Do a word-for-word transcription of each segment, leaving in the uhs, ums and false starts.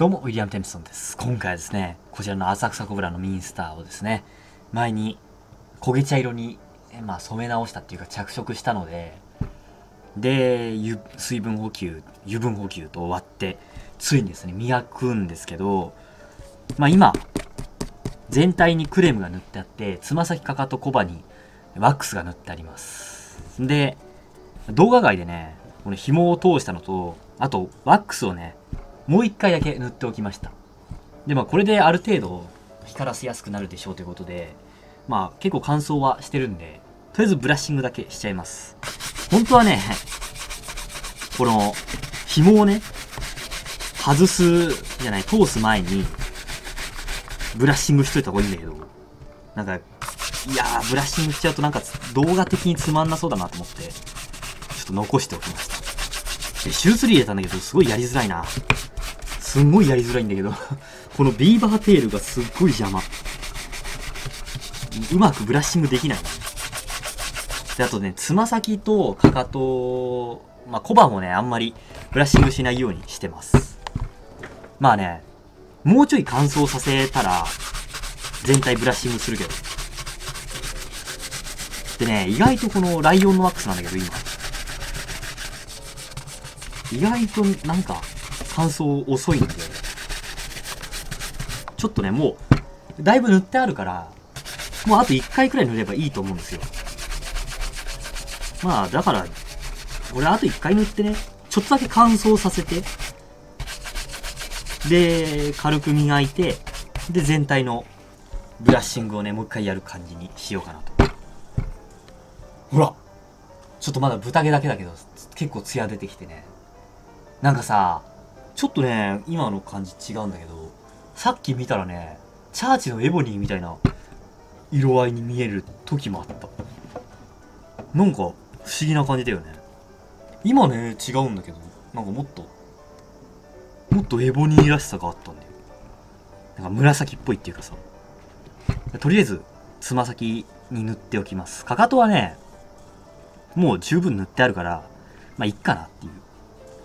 どうも、ウィリアム・テンプソンです。今回はですね、こちらの浅草コブラのミンスターをですね、前に焦げ茶色に、まあ、染め直したっていうか着色したので、で、水分補給、油分補給と終わって、ついにですね、磨くんですけど、まあ今、全体にクレームが塗ってあって、つま先かかとコバにワックスが塗ってあります。で、動画外でね、この紐を通したのと、あとワックスをね、もう一回だけ塗っておきました。で、まあこれである程度光らせやすくなるでしょうということで、まあ結構乾燥はしてるんで、とりあえずブラッシングだけしちゃいます。本当はね、この紐をね、外すじゃない、通す前にブラッシングしといた方がいいんだけど、なんか、いやーブラッシングしちゃうとなんか動画的につまんなそうだなと思って、ちょっと残しておきました。で、シュースリー入れたんだけど、すごいやりづらいな。すんごいやりづらいんだけど、このビーバーテールがすっごい邪魔。うまくブラッシングできない。で、あとね、つま先とかかと、まあ、コバもね、あんまりブラッシングしないようにしてます。まあね、もうちょい乾燥させたら、全体ブラッシングするけど。でね、意外とこのライオンのワックスなんだけど、今。意外となんか、乾燥遅いんで、ちょっとね、もうだいぶ塗ってあるから、もうあといっかいくらい塗ればいいと思うんですよ。まあだから俺あといっかい塗ってね、ちょっとだけ乾燥させて、で軽く磨いて、で全体のブラッシングをね、もういっかいやる感じにしようかなと。ほら、ちょっとまだ豚毛だけだけど、結構ツヤ出てきてね、なんかさ、ちょっとね、今の感じ違うんだけど、さっき見たらね、チャーチのエボニーみたいな色合いに見える時もあった。なんか不思議な感じだよね。今ね、違うんだけど、なんかもっと、もっとエボニーらしさがあったんだよ。なんか紫っぽいっていうかさ。とりあえず、つま先に塗っておきます。かかとはね、もう十分塗ってあるから、まあいっかなっていう。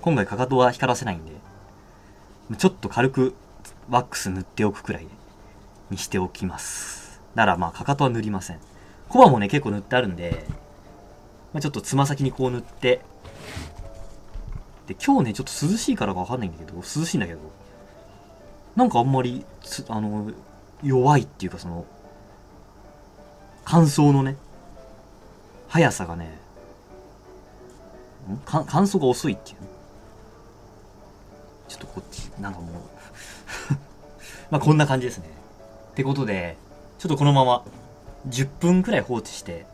今回かかとは光らせないんで。ちょっと軽くワックス塗っておくくらいにしておきます。ならまあかかとは塗りません。コバもね結構塗ってあるんで、まあ、ちょっとつま先にこう塗って、で、今日ねちょっと涼しいからかわかんないんだけど、涼しいんだけど、なんかあんまり、あの、弱いっていうかその、乾燥のね、速さがね、んか乾燥が遅いっていうね。ちょっとこっち、なんかもう、まあこんな感じですね。ってことで、ちょっとこのままじゅっぷんくらい放置して、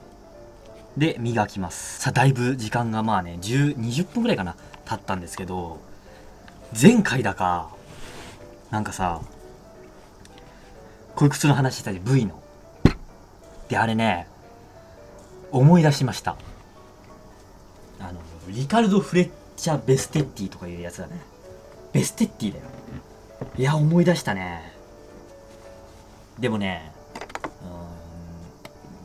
で、磨きます。さあ、だいぶ時間がまあね、じゅう、にじゅっぷんくらいかな、経ったんですけど、前回だか、なんかさ、こういう靴の話してたり、ブイ の。で、あれね、思い出しました。あの、リカルド・フレッチャ・ベステッティとかいうやつだね。ベステッティだよ。いや、思い出したね。でもね、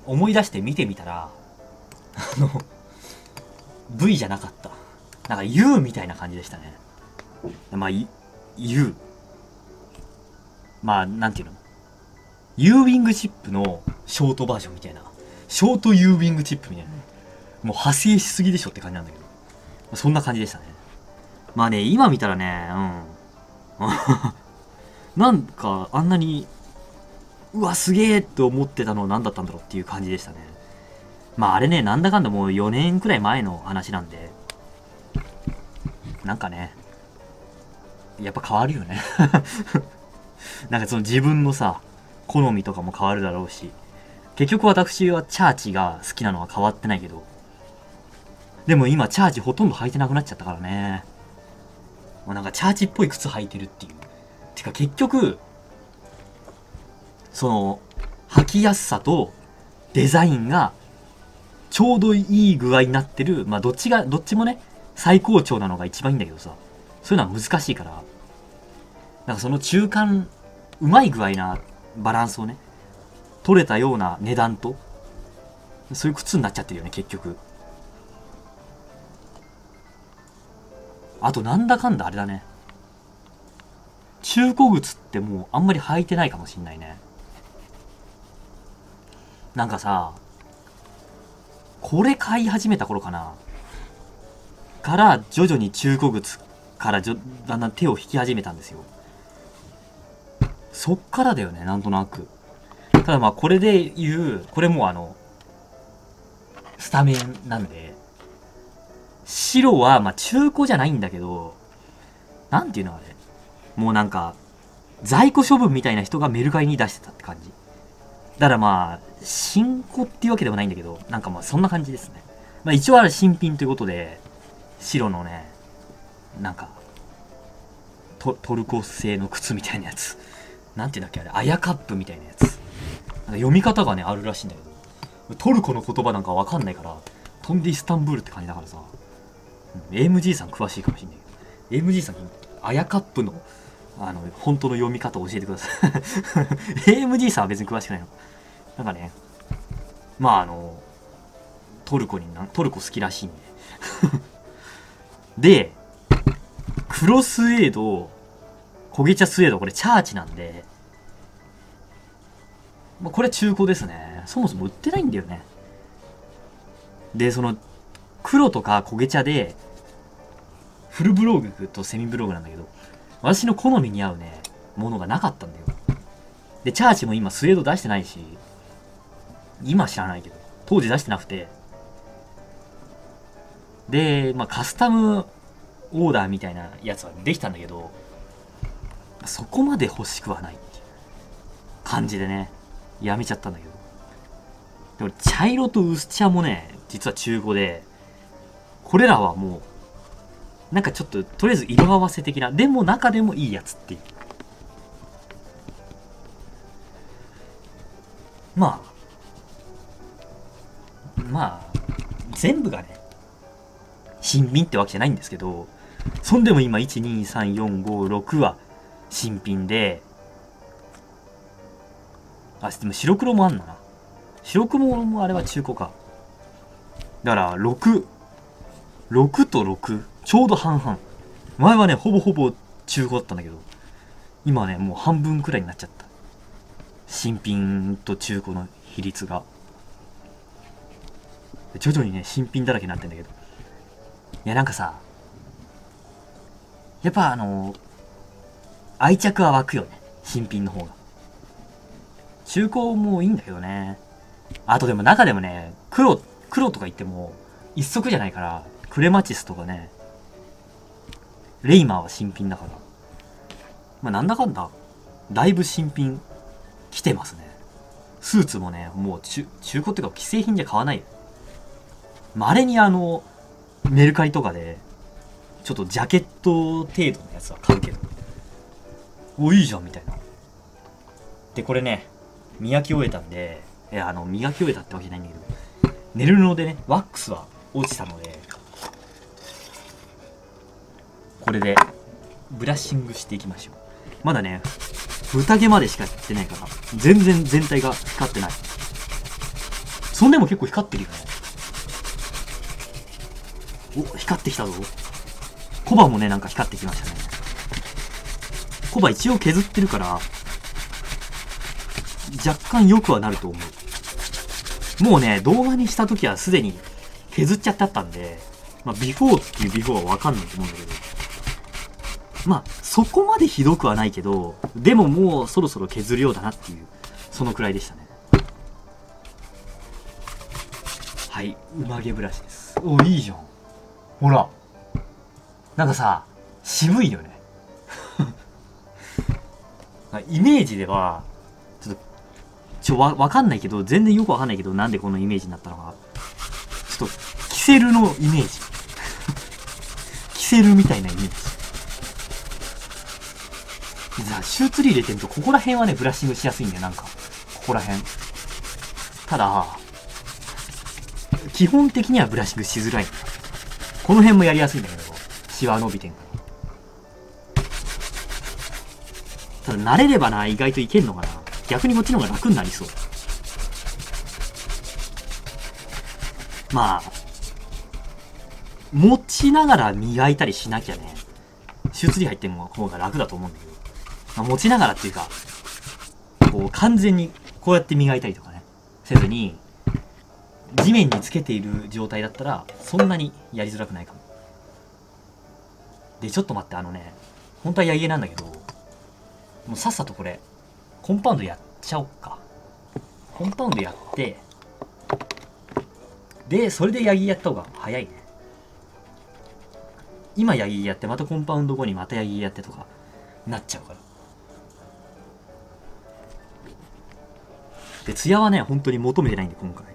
うーん、思い出して見てみたら、あの、ブイ じゃなかった。なんか ユー みたいな感じでしたね。まあ、U。まあ、なんていうの？ U ウィングチップのショートバージョンみたいな。ショート U ウィングチップみたいな。もう派生しすぎでしょって感じなんだけど。そんな感じでしたね。まあね、今見たらね、うん。なんか、あんなに、うわ、すげえって思ってたの何だったんだろうっていう感じでしたね。まああれね、なんだかんだもうよねんくらい前の話なんで、なんかね、やっぱ変わるよね。なんかその自分のさ、好みとかも変わるだろうし、結局私はチャーチが好きなのは変わってないけど、でも今チャーチほとんど履いてなくなっちゃったからね。なんかチャーチっぽい靴履いてるっていう。てか結局、その、履きやすさとデザインがちょうどいい具合になってる。まあどっちが、どっちもね、最高潮なのが一番いいんだけどさ。そういうのは難しいから。なんかその中間、うまい具合なバランスをね、取れたような値段と、そういう靴になっちゃってるよね、結局。あとなんだかんだあれだね。中古靴ってもうあんまり履いてないかもしんないね。なんかさ、これ買い始めた頃かなから徐々に中古靴からじょだんだん手を引き始めたんですよ。そっからだよね、なんとなく。ただまあこれで言う、これもうあのスタメンなんで、白はまあ中古じゃないんだけど、なんていうのあれ、もうなんか在庫処分みたいな人がメルカリに出してたって感じだから、まあ新古っていうわけではないんだけど、なんかまあそんな感じですね。まあ一応あれ新品ということで、白のね、なんか ト, トルコ製の靴みたいなやつ、なんていうんだっけあれ、アヤカップみたいなやつ、なんか読み方がねあるらしいんだけど、トルコの言葉なんかわかんないから、飛んでイスタンブールって感じだからさ、うん、エーエムジー さん詳しいかもしんないけど、 エーエムジー さんアヤカップのあの本当の読み方を教えてくださいエーエムジー さんは別に詳しくないのなんかね、まああのトルコになトルコ好きらしいんでで、黒スウェード、焦げ茶スウェード、これチャーチなんで、まあ、これ中古ですね。そもそも売ってないんだよね。で、その黒とか焦げ茶で、フルブログとセミブログなんだけど、私の好みに合うね、ものがなかったんだよ。で、チャーチも今スウェード出してないし、今知らないけど、当時出してなくて、で、まあカスタムオーダーみたいなやつはできたんだけど、そこまで欲しくはないっていう感じでね、やめちゃったんだけど。でも茶色と薄茶もね、実は中古で、これらはもう、なんかちょっと、とりあえず色合わせ的な、でも中でもいいやつっていう。まあ、まあ、全部がね、新品ってわけじゃないんですけど、そんでも今、いち、に、さん、よん、ご、ろくは新品で、あ、でも白黒もあんのな。白黒もあれは中古か。だから、ろく、ろくとろく、ちょうど半々。前はね、ほぼほぼ中古だったんだけど、今はね、もう半分くらいになっちゃった。新品と中古の比率が。徐々にね、新品だらけになってんだけど。いや、なんかさ、やっぱあのー、愛着は湧くよね、新品の方が。中古もいいんだけどね。あとでも中でもね、黒、黒とか言っても一足じゃないから、クレマチスとかね、レイマーは新品だから。まあなんだかんだ、だいぶ新品来てますね。スーツもね、もう中、中古っていうか既製品じゃ買わないよ。まあ、あれにあの、メルカリとかでちょっとジャケット程度のやつは買うけど、おいいじゃんみたいな。でこれね、磨き終えたんで、いやあの磨き終えたってわけじゃないんだけど、寝るのでね、ワックスは落ちたので、これでブラッシングしていきましょう。まだね、豚毛までしかやってないから、全然全体が光ってない。そんでも結構光ってるよね。お、光ってきたぞ。コバもね、なんか光ってきましたね。コバ一応削ってるから、若干良くはなると思う。もうね、動画にした時はすでに削っちゃってあったんで、まあ、ビフォーっていうビフォーはわかんないと思うんだけど、まあ、そこまでひどくはないけど、でももうそろそろ削るようだなっていう、そのくらいでしたね。はい、うまげブラシです。お、いいじゃん。ほら、なんかさ、渋いよねイメージではちょっとちょわ分かんないけど、全然よくわかんないけど、なんでこのイメージになったのか、ちょっとキセルのイメージキセルみたいなイメージ。じゃあシューツリー入れてると、ここら辺はねブラッシングしやすいんだよ。なんかここら辺、ただ基本的にはブラッシングしづらい。この辺もやりやすいんだけど、シワ伸びてんから。ただ慣れればな、意外といけんのかな。逆にこっちの方が楽になりそう。まあ持ちながら磨いたりしなきゃね、手術に入っても方が楽だと思うんだけど、まあ、持ちながらっていうか、こう完全にこうやって磨いたりとかね、せずに、地面につけている状態だったら、そんなにやりづらくないかも。で、ちょっと待って、あのね、本当はやり絵なんだけど、もうさっさとこれ、コンパウンドやっちゃおっか。コンパウンドやって、で、それでヤギやった方が早いね。今ヤギやって、またコンパウンド後にまたヤギやってとか、なっちゃうから。で、艶はね、本当に求めてないんで、今回。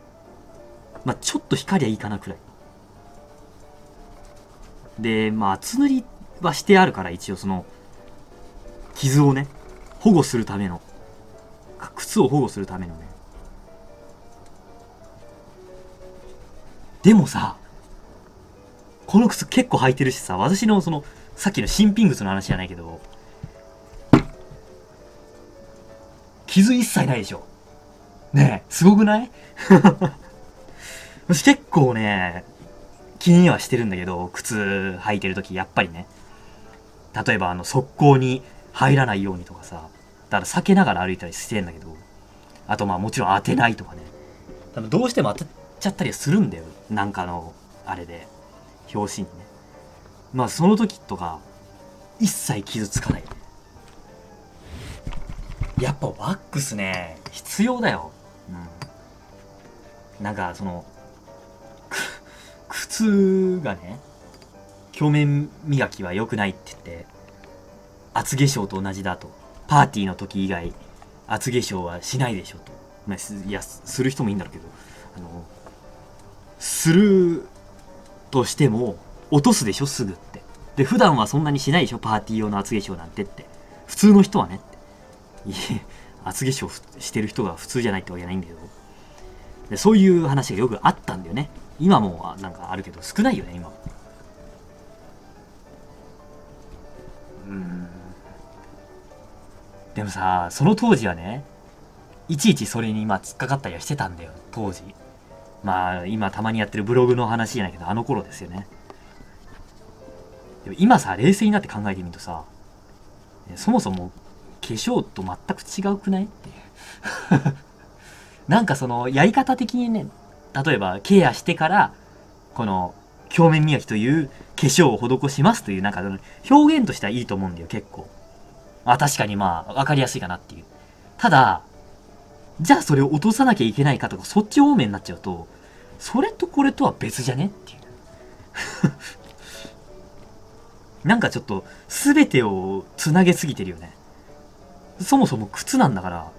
まあちょっと光りゃいいかなくらい。で、まあ厚塗りはしてあるから、一応その、傷をね、保護するための、靴を保護するためのね。でもさ、この靴結構履いてるしさ、私のその、さっきの新品靴の話じゃないけど、傷一切ないでしょ。ねえ、すごくない？私結構ね、気にはしてるんだけど、靴履いてるとき、やっぱりね、例えばあの、側溝に入らないようにとかさ、だから避けながら歩いたりしてんだけど、あとまあもちろん当てないとかね、多分どうしても当てちゃったりするんだよ、なんかのあれで表紙にね。まあその時とか一切傷つかない。やっぱワックスね必要だよ、うん、なんかその靴がね表面磨きは良くないって言って厚化粧と同じだと、パーティーの時以外厚化粧はしないでしょと、まあ、いやする人もいいんだろうけど、あのするとしても落とすでしょすぐって。で普段はそんなにしないでしょパーティー用の厚化粧なんてって、普通の人はねって厚化粧してる人が普通じゃないってわけじゃないんだけど、でそういう話がよくあったんだよね。今もなんかあるけど少ないよね今。うん、でもさその当時はねいちいちそれにまあ突っかかったりはしてたんだよ当時。まあ今たまにやってるブログの話じゃないけどあの頃ですよね。でも今さ冷静になって考えてみるとさ、そもそも化粧と全く違うくないっていうなんかそのやり方的にね、例えばケアしてからこの表面磨きという化粧を施しますというなんか表現としてはいいと思うんだよ結構。あ確かにまあ分かりやすいかなっていう。ただじゃあそれを落とさなきゃいけないかとかそっち方面になっちゃうと、それとこれとは別じゃねっていうなんかちょっと全てをつなげすぎてるよね。そもそも靴なんだから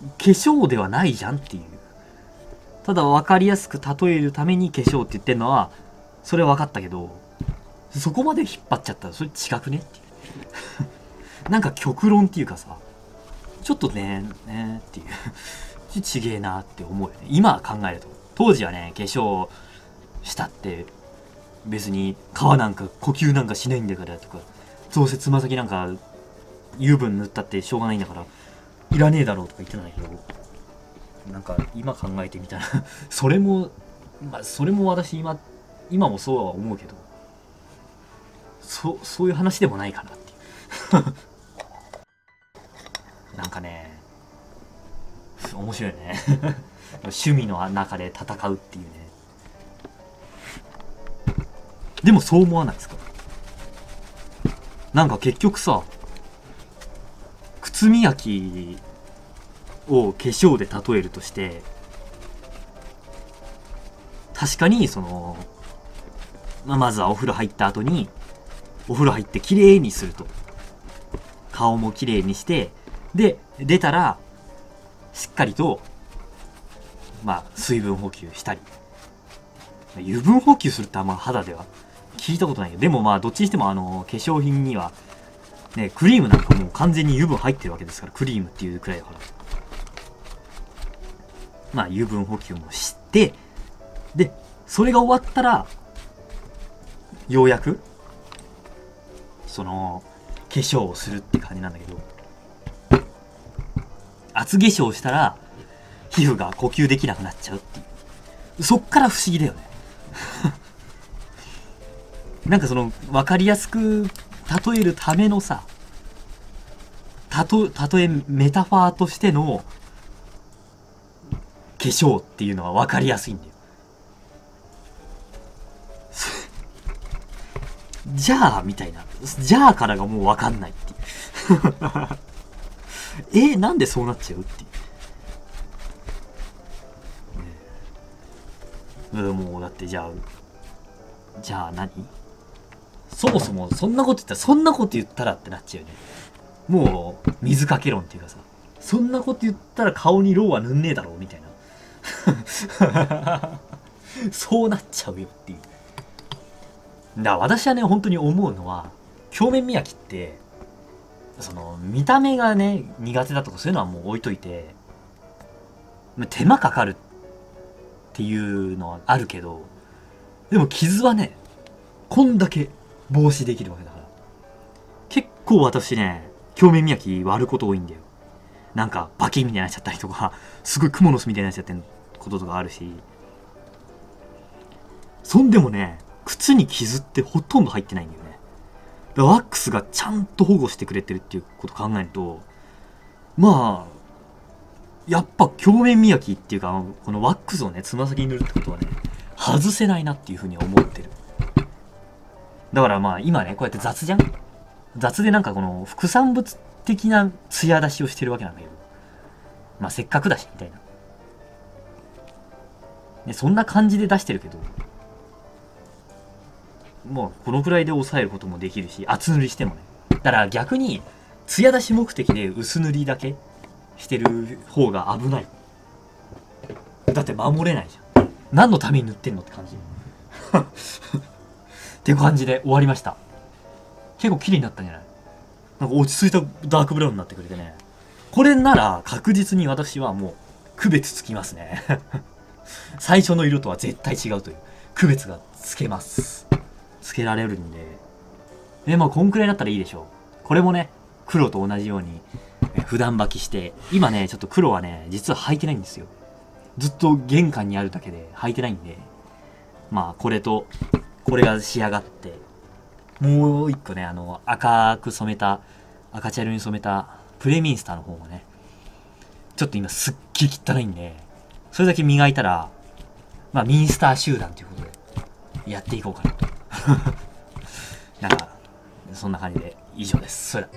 化粧ではないじゃんっていう。ただ分かりやすく例えるために化粧って言ってるのはそれは分かったけど、そこまで引っ張っちゃったらそれ違くねっていうなんか極論っていうかさ、ちょっとねーねーっていうちちげえなって思うよね今考えると。当時はね化粧したって別に皮なんか呼吸なんかしないんだからとか、どうせつま先なんか油分塗ったってしょうがないんだからいらねえだろうとか言ってたんだけど、なんか今考えてみたらそれもまあそれも私今今もそうは思うけど、そそういう話でもないかなっていうなんかね面白いね趣味の中で戦うっていうね。でもそう思わないですか？なんか結局さ靴磨きを化粧で例えるとして、確かにその、まあ、まずはお風呂入った後にお風呂入ってきれいにすると、顔もきれいにして、で、出たら、しっかりと、まあ、水分補給したり。油分補給するってあんま肌では聞いたことないけど、でもまあ、どっちにしても、あの、化粧品には、ね、クリームなんかもう完全に油分入ってるわけですから、クリームっていうくらいだから。まあ、油分補給もして、で、それが終わったら、ようやく、その、化粧をするって感じなんだけど、厚化粧したら皮膚が呼吸できなくなっちゃうっていう、そっから不思議だよねなんかその分かりやすく例えるためのさたとたとえメタファーとしての化粧っていうのは分かりやすいんだよ。じゃあみたいな、じゃあからがもう分かんないっていう。え、なんでそうなっちゃうっていう。もうだってじゃあじゃあ何、そもそもそんなこと言ったらそんなこと言ったらってなっちゃうよね。もう水かけ論っていうかさ、そんなこと言ったら顔にローは塗んねえだろうみたいなそうなっちゃうよっていう。だから私はね本当に思うのは、鏡面磨きってその見た目がね苦手だとかそういうのはもう置いといて、手間かかるってっていうのはあるけど、でも傷はねこんだけ防止できるわけだから。結構私ね鏡面磨き割ること多いんだよ。なんかバキみたいになっちゃったりとか、すごいクモの巣みたいになっちゃってることとかあるし、そんでもね靴に傷ってほとんど入ってないんだよね。だからワックスがちゃんと保護してくれてるっていうことを考えると、まあやっぱ鏡面磨きっていうか、このワックスをねつま先に塗るってことはね外せないなっていうふうに思ってる。だからまあ今ねこうやって雑じゃん、雑でなんかこの副産物的な艶出しをしてるわけなんだけど、まあせっかくだしみたいな、ね、そんな感じで出してるけど、もうこのくらいで抑えることもできるし、厚塗りしてもね。だから逆に艶出し目的で薄塗りだけしてる方が危ない。だって守れないじゃん。何のために塗ってんのって感じって感じで終わりました。結構綺麗になったんじゃない？なんか落ち着いたダークブラウンになってくれてね、これなら確実に私はもう区別つきますね最初の色とは絶対違うという区別がつけます、つけられるんで。でまあこんくらいだったらいいでしょう。これもね黒と同じように普段履きして、今ねちょっと黒はね実は履いてないんですよ。ずっと玄関にあるだけで履いてないんで、まあこれとこれが仕上がって、もう一個ねあの赤く染めた、赤茶色に染めたプレミンスターの方がねちょっと今すっげー汚いんで、それだけ磨いたらまあミンスター集団ということでやっていこうかなとなんかそんな感じで以上です。それだ。